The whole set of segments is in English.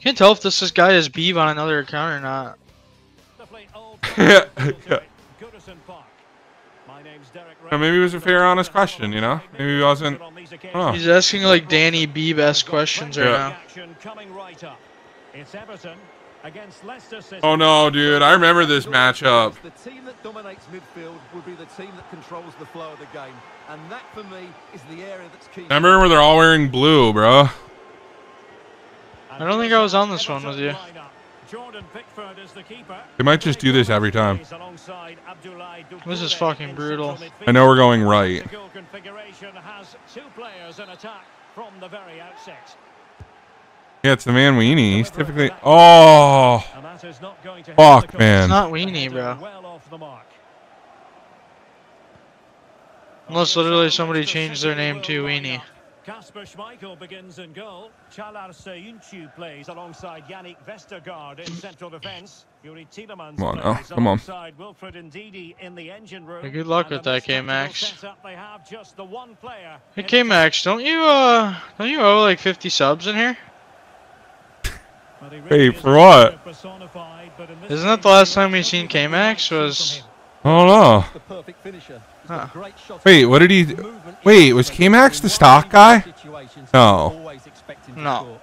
Can't tell if this guy is Beeve on another account or not. Yeah. Maybe it was a fair, honest question, you know? Maybe he wasn't. Oh. He's asking like Danny Beebe-esque questions right now. It's Everton against Leicester City. Oh no, dude! I remember this matchup. The team that dominates midfield would be the team that controls the flow of the game, and that for me is the area that's key. Remember where they're all wearing blue, bro? I don't think I was on this one with you. Jordan Pickford is the keeper. They might just do this every time. This is fucking brutal. I know we're going right. The goal configuration has two players in attack from the very outset. Yeah, it's the man Weenie. He's typically... Oh! Fuck, man. It's not Weenie, bro. Unless literally somebody changed their name to Weenie. Kasper Schmeichel begins in goal. Chalar Sayunchu plays alongside Yannick Vestergaard in central defense. Yuri Tieleman plays alongside Wilfried and Didi in the engine room. Hey, good luck with that, K-Max. Hey, K-Max, don't you owe like 50 subs in here? Wait, for what? Isn't that the last time we seen K-Max was... Oh no. Huh. Wait, what did he do? Wait, was K-Max the stock guy? No. No.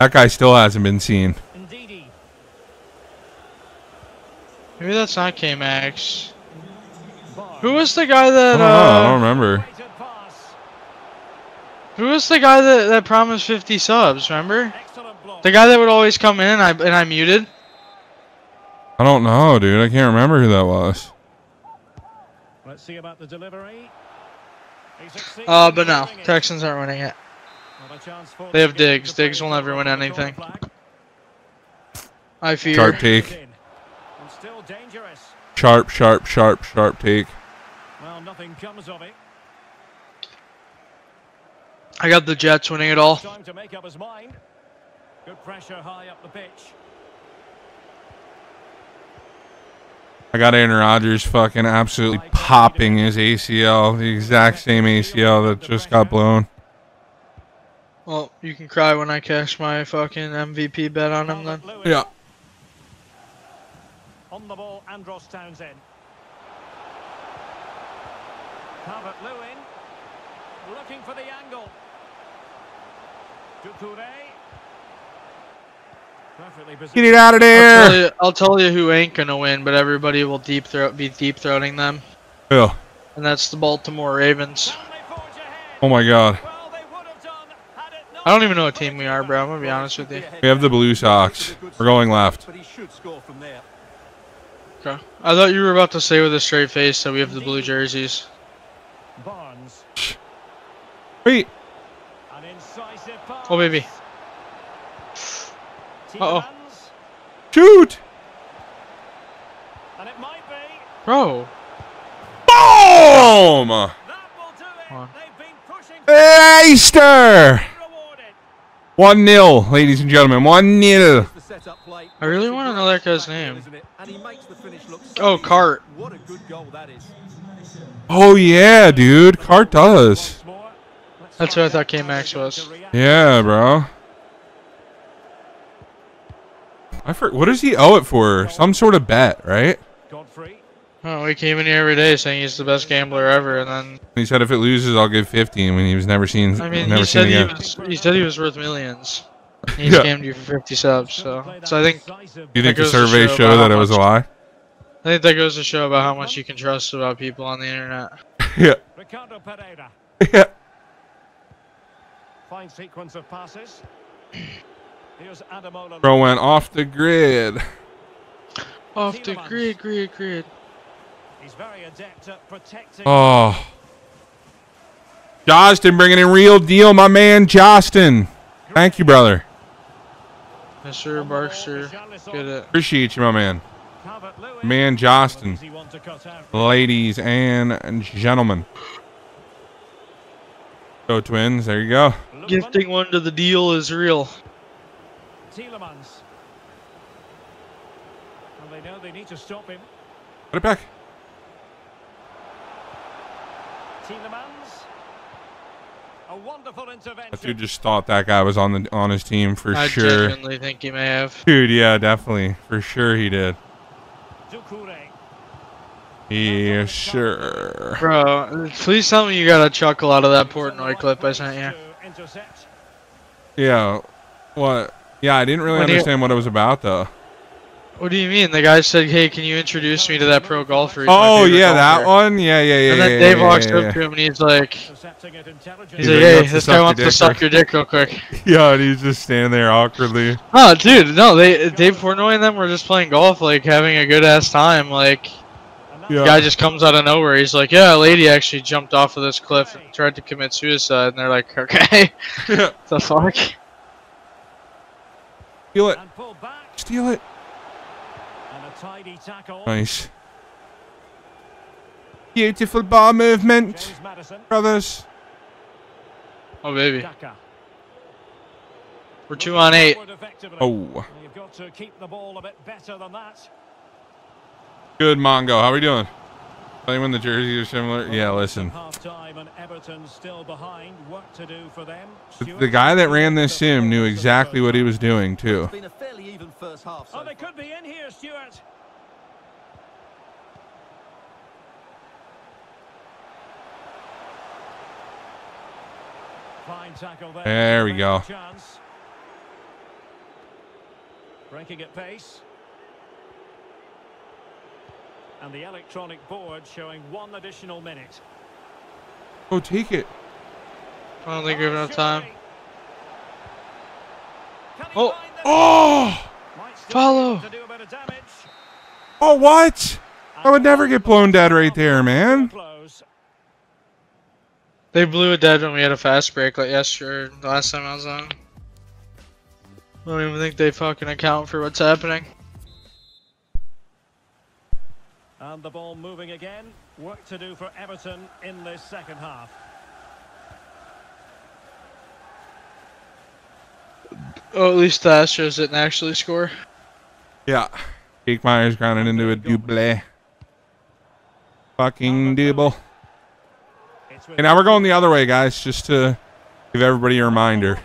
That guy still hasn't been seen. Maybe that's not K-Max. Who was the guy that... I don't remember. Who was the guy that promised 50 subs, remember? The guy that would always come in and I muted? I don't know, dude. I can't remember who that was. Let's see about the delivery. But no. Texans aren't winning it. They have Diggs. Diggs will never win anything. I fear. Sharp take. Sharp, sharp, sharp, sharp take. Well, nothing comes of it. I got the Jets winning it all. Time to make up his mind. Good pressure high up the pitch. I got Aaron Rodgers fucking absolutely popping his ACL. The exact same ACL that just got blown. Well, you can cry when I cash my fucking MVP bet on him then. Yeah. On the ball, Andros Townsend. Calvert Lewin looking for the angle. Ducourré. Get it out of there! I'll tell you who ain't gonna win, but everybody will be deep throating them. Yeah. And that's the Baltimore Ravens. Oh my god. I don't even know what team we are, bro. I'm gonna be honest with you. We have the Blue Sox. We're going left. Okay. I thought you were about to say with a straight face that we have the blue jerseys. Wait. Oh baby. Uh-oh. Shoot! And it might be. Bro. Boom! That will do it. Huh. They've been pushing Easter! 1-0, ladies and gentlemen. 1-0. I really want to know that guy's name. Oh, Cart. What a good goal that is. Oh, yeah, dude. Cart does. That's what I thought K-Max was. Yeah, bro. I forgot, what does he owe it for? Some sort of bet, right? Oh, he came in here every day saying he's the best gambler ever, and then he said if it loses, I'll give 50. I mean, he was never seen. I mean, he said he was worth millions. And he scammed you for 50 subs. So I think. You think the survey showed that it was a lie? I think that goes to show about how much you can trust about people on the internet. Yeah. Ricardo Pereira. Yeah. Fine sequence of passes. Bro went off the grid. Off the grid. He's very adept at protecting. Oh. Jostin bringing in real deal, my man Jostin. Thank you, brother. Mr. Barkster. Appreciate you, my man. Man Jostin. Ladies and gentlemen. Go Twins, there you go. Gifting one to the deal is real. Tielemans. Well, they know they need to stop him. Put it back. Tielemans. A wonderful intervention. That dude just thought that guy was on his team for sure. I genuinely think he may have. Dude, yeah, definitely. For sure he did. Ducourré. Yeah, sure. Bro, please tell me you got a chuckle out of that Portnoy clip I sent you. Yeah. What? Yeah, I didn't really understand what it was about, though. What do you mean? The guy said, "Hey, can you introduce me to that pro golfer?" He's oh yeah, that one. Yeah, yeah, yeah. And then Dave walks up to him and he's like, "Hey, this guy wants to suck your dick real quick." Yeah, and he's just standing there awkwardly. Oh, dude, no, Dave Portnoy and them were just playing golf, like having a good ass time. Like, yeah. The guy just comes out of nowhere. He's like, "Yeah, a lady actually jumped off of this cliff and tried to commit suicide," and they're like, "Okay, yeah. The fuck." Steal it. Steal it. Tidy tackle. Nice. Beautiful ball movement, brothers. Oh, baby. We're 2 on 8. Oh. You've got to keep the ball a bit better than that. Good, Mongo. How are we doing? Playing when the jerseys are similar? Yeah, listen. The guy that ran this sim knew exactly what he was doing, too. It's been a fairly even first half, so. Oh, they could be in here, Stuart. Fine tackle there. There we go. Breaking at pace. And the electronic board showing 1 additional minute. Oh, take it. I don't think we have enough time. Oh. Oh. Follow. Oh, what? I would never get blown dead right there, man. They blew it dead when we had a fast break like yesterday, the last time I was on. I don't even think they fucking account for what's happening. And the ball moving again. Work to do for Everton in this second half. Oh, at least the Astros didn't actually score. Yeah. Jake Myers grounded into a double. Fucking double. And now we're going the other way, guys, just to give everybody a reminder.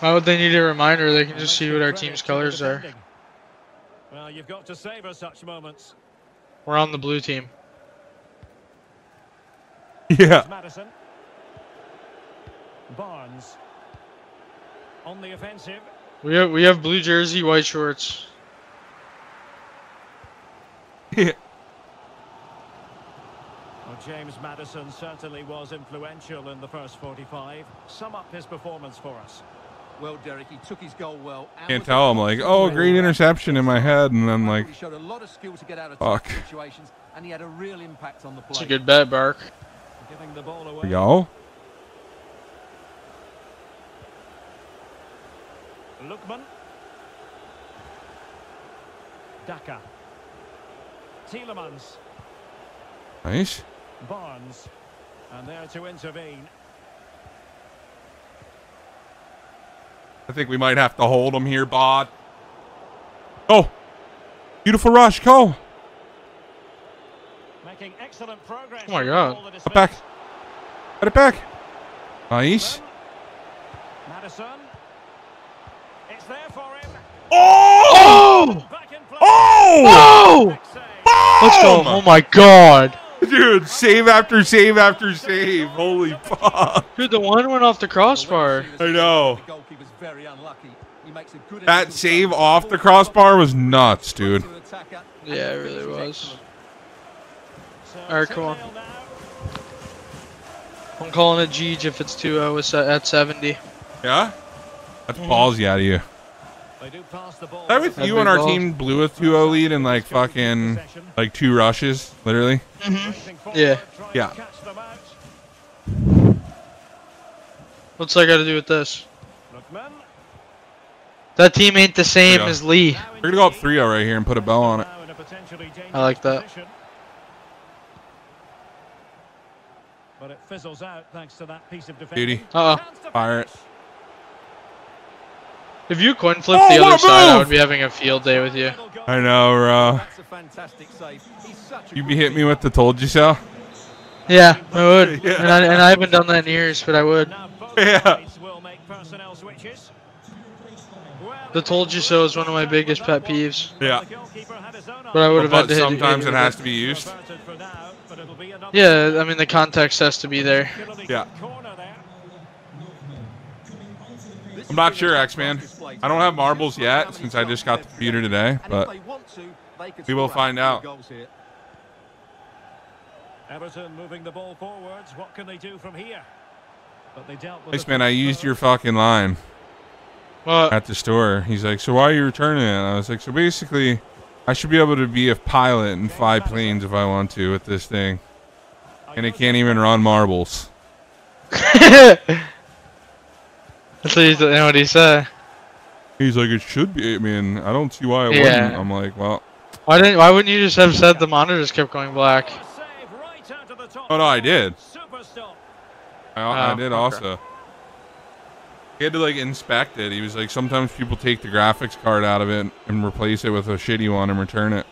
Why would they need a reminder? They can just see what our team's colors are. Well, you've got to savor such moments. We're on the blue team. Yeah. Madison. Barnes. On the offensive. We have blue jersey, white shorts. Yeah. Well, James Madison certainly was influential in the first 45. Sum up his performance for us. Well, Derek, he took his goal well. Can't tell. I'm like, oh, green interception in my head, and then like, showed a lot of skill to get out of tough situations, and he had a real impact on the play. It's a good bet, Bark. Giving the ball away. Yo. Lukman. Daka. Tielemans. Nice. Barnes, and there to intervene. I think we might have to hold him here, Bod. Oh, beautiful rush, Cole. Making excellent progress. Oh my God! Up back. Get it back. Nice. Madison. It's there for him. Oh! Oh! Oh! Oh! Let's go! Oh my God! Dude, save after save after save. Holy fuck. Dude, the one went off the crossbar. I know. That save off the crossbar was nuts, dude. Yeah, it really was. Alright, come on. I'm calling it Gige if it's 2-0 at 70. Yeah? That's ballsy out of you. That with you and our team blew a 2-0 lead in like fucking like 2 rushes, literally. Mm-hmm. Yeah. Yeah. What's I got to do with this? That team ain't the same as Lee. We're gonna go up 3-0 right here and put a bell on it. I like that. But it fizzles out thanks to that piece of defense. Duty. Fire it. If you coin flipped the other side, I would be having a field day with you. I know, bro. You'd be hitting me with the told you so. Yeah, I would. Yeah. And I haven't done that in years, but I would. Yeah. The told you so is one of my biggest pet peeves. Yeah. But I would have had to hit it. Sometimes it has to be used. Yeah, I mean, the context has to be there. Yeah. I'm not sure, X-Man. I don't have marbles yet since I just got the computer today, but we will find out. Everton moving the ball forwards. What can they do from here? But they dealt with X-Man, I used your fucking line. What? At the store. He's like, so why are you returning it? And I was like, so basically, I should be able to be a pilot and fly planes if I want to with this thing. And it can't even run marbles. That's what he said. He's like, it should be. I mean, I don't see why it wouldn't. I'm like, well. Why wouldn't you just have said the monitors kept going black? Oh, no, I did. I did also. He had to like inspect it. He was like, sometimes people take the graphics card out of it and replace it with a shitty one and return it.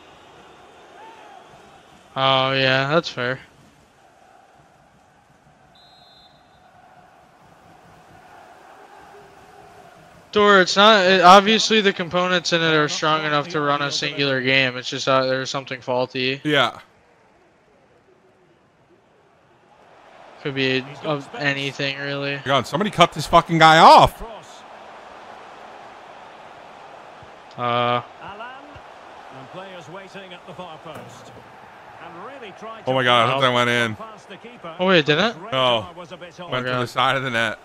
Oh yeah, that's fair. Door, it's not obviously the components in it are strong enough to run a singular game. It's just there's something faulty. Yeah. Could be of anything, really. God, somebody cut this fucking guy off. Oh my God, I hope that went in. Oh wait, did it? No. Went to the side of the net.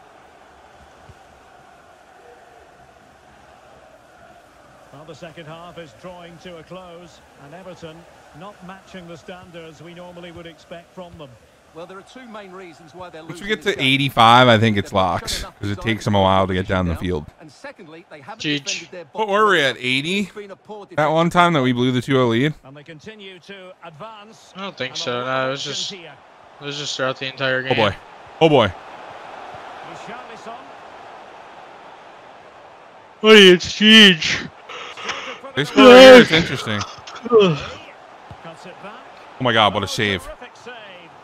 Well, the second half is drawing to a close, and Everton not matching the standards we normally would expect from them. Well, there are two main reasons why they're losing. Once we get to 85, I think it's locks because it takes them a while to get down the field. And secondly, they haven't defended their ball. What were we at, 80? That one time that we blew the 2-0 lead? And they continue to advance. I don't think so. No, it was just throughout the entire game. Oh boy! Oh boy! What is Cheech? This player is interesting. Oh my God! What a save!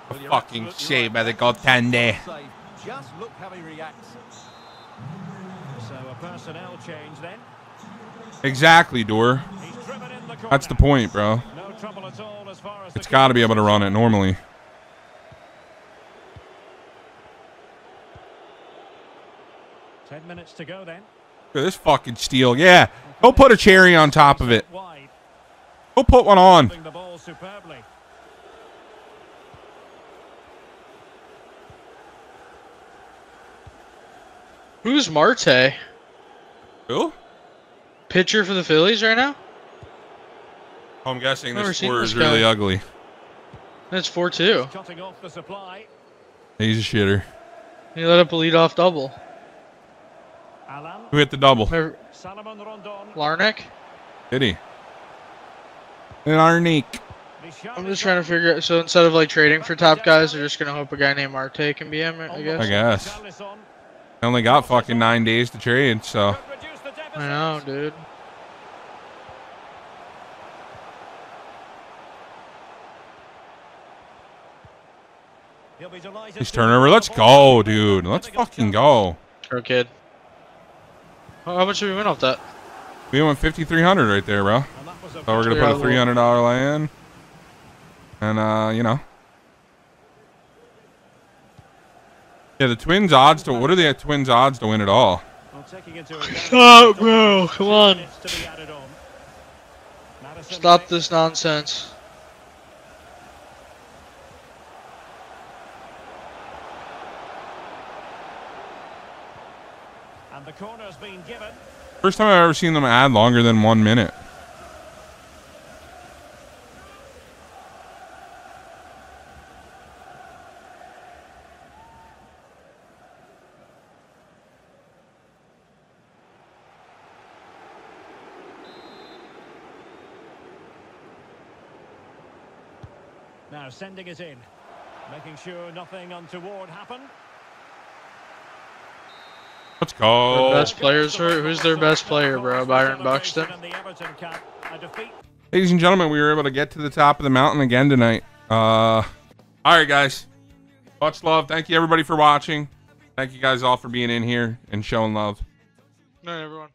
A fucking save by the goaltender. Just look how he reacts. So a personnel change then. Exactly, Dor. That's the point, bro. No trouble at all as far as it's got to be able to run it normally. Ten minutes to go then. Look at this fucking steal. Yeah. Go put a cherry on top of it. Go put one on. The ball superbly. Who's Marte? Who? Pitcher for the Phillies right now? I'm guessing this score is really ugly. That's 4-2. Cutting off the supply. He's a shitter. He let up a leadoff double. Alan. Who hit the double? Larnick? Did he? Larnick. I'm just trying to figure out. So instead of like trading for top guys, they're just going to hope a guy named Marte can be him, I guess. I guess. I only got fucking 9 days to trade, so. I know, dude. His turnover. Let's go, dude. Let's fucking go. Sure, kid. How much did we win off that? We went 5,300 right there, bro. So we're going to put a $300 lay in. And, you know. Yeah, the Twins' odds to what are the Twins' odds to win it all? Oh, bro, come on! Stop this nonsense. And the corner's been given. First time I've ever seen them add longer than 1 minute. Now sending it in, making sure nothing untoward happened. Let's go. Best players, who's their best player, bro? Byron Buxton. Ladies and gentlemen, we were able to get to the top of the mountain again tonight. All right, guys. Much love. Thank you, everybody, for watching. Thank you guys all for being in here and showing love. Good night, everyone.